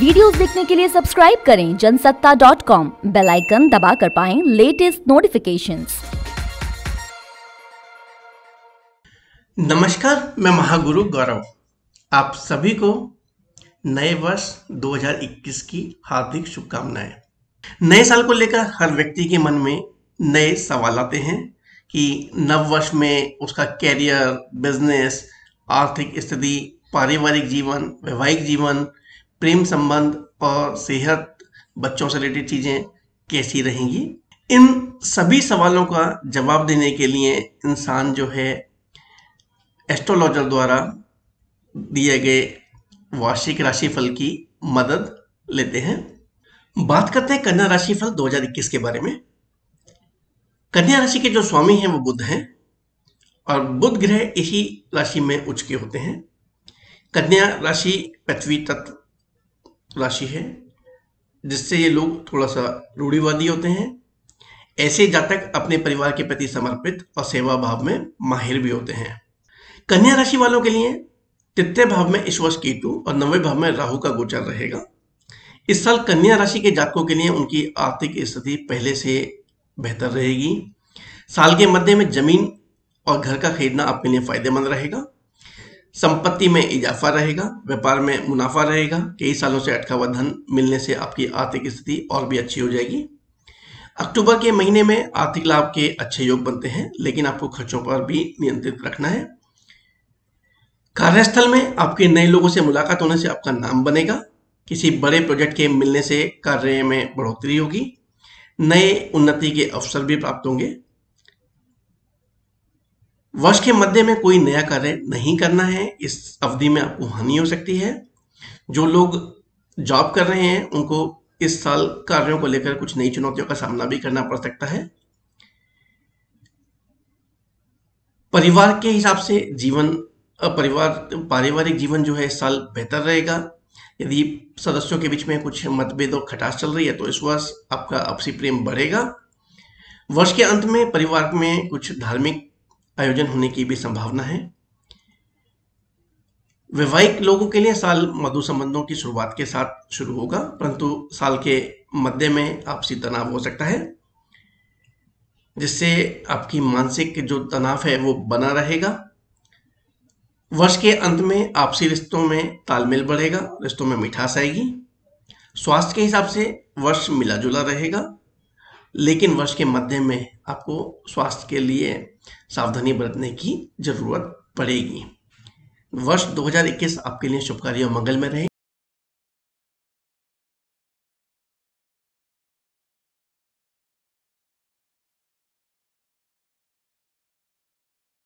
Videos देखने के लिए सब्सक्राइब करें जनसत्ता.com, बेल आइकन दबा कर पाएं लेटेस्ट नोटिफिकेशंस। नमस्कार, मैं महागुरु गौरव आप सभी को नए वर्ष 2021 की हार्दिक शुभकामनाएं। नए साल को लेकर हर व्यक्ति के मन में नए सवाल आते हैं कि नववर्ष में उसका कैरियर, बिजनेस, आर्थिक स्थिति, पारिवारिक जीवन, वैवाहिक जीवन, प्रेम संबंध और सेहत, बच्चों से रिलेटेड चीज़ें कैसी रहेंगी। इन सभी सवालों का जवाब देने के लिए इंसान जो है एस्ट्रोलॉजर द्वारा दिए गए वार्षिक राशिफल की मदद लेते हैं। बात करते हैं कन्या राशिफल 2021 के बारे में। कन्या राशि के जो स्वामी हैं वो बुध हैं और बुध ग्रह इसी राशि में उच्च के होते हैं। कन्या राशि पृथ्वी तत्व राशि है, जिससे ये लोग थोड़ा सा रूढ़िवादी होते हैं। ऐसे जातक अपने परिवार के प्रति समर्पित और सेवा भाव में माहिर भी होते हैं। कन्या राशि वालों के लिए तृतीय भाव में ईश्वर केतु और नौवें भाव में राहु का गोचर रहेगा। इस साल कन्या राशि के जातकों के लिए उनकी आर्थिक स्थिति पहले से बेहतर रहेगी। साल के मध्य में जमीन और घर का खरीदना आपके लिए फायदेमंद रहेगा। संपत्ति में इजाफा रहेगा, व्यापार में मुनाफा रहेगा। कई सालों से अटका हुआ धन मिलने से आपकी आर्थिक स्थिति और भी अच्छी हो जाएगी। अक्टूबर के महीने में आर्थिक लाभ के अच्छे योग बनते हैं, लेकिन आपको खर्चों पर भी नियंत्रित रखना है। कार्यस्थल में आपके नए लोगों से मुलाकात होने से आपका नाम बनेगा। किसी बड़े प्रोजेक्ट के मिलने से कार्य में बढ़ोतरी होगी। नए उन्नति के अवसर भी प्राप्त होंगे। वर्ष के मध्य में कोई नया कार्य नहीं करना है, इस अवधि में आपको हानि हो सकती है। जो लोग जॉब कर रहे हैं उनको इस साल कार्यों को लेकर कुछ नई चुनौतियों का सामना भी करना पड़ सकता है। परिवार के हिसाब से जीवन, पारिवारिक जीवन जो है इस साल बेहतर रहेगा। यदि सदस्यों के बीच में कुछ मतभेद और खटास चल रही है तो इस वर्ष आपका आपसी प्रेम बढ़ेगा। वर्ष के अंत में परिवार में कुछ धार्मिक आयोजन होने की भी संभावना है। वैवाहिक लोगों के लिए साल मधुर संबंधों की शुरुआत के साथ शुरू होगा, परंतु साल के मध्य में आपसी तनाव हो सकता है, जिससे आपकी मानसिक जो तनाव है वो बना रहेगा। वर्ष के अंत में आपसी रिश्तों में तालमेल बढ़ेगा, रिश्तों में मिठास आएगी। स्वास्थ्य के हिसाब से वर्ष मिला जुला रहेगा, लेकिन वर्ष के मध्य में आपको स्वास्थ्य के लिए सावधानी बरतने की जरूरत पड़ेगी। वर्ष 2021 आपके लिए शुभकारी और मंगलमय रहे।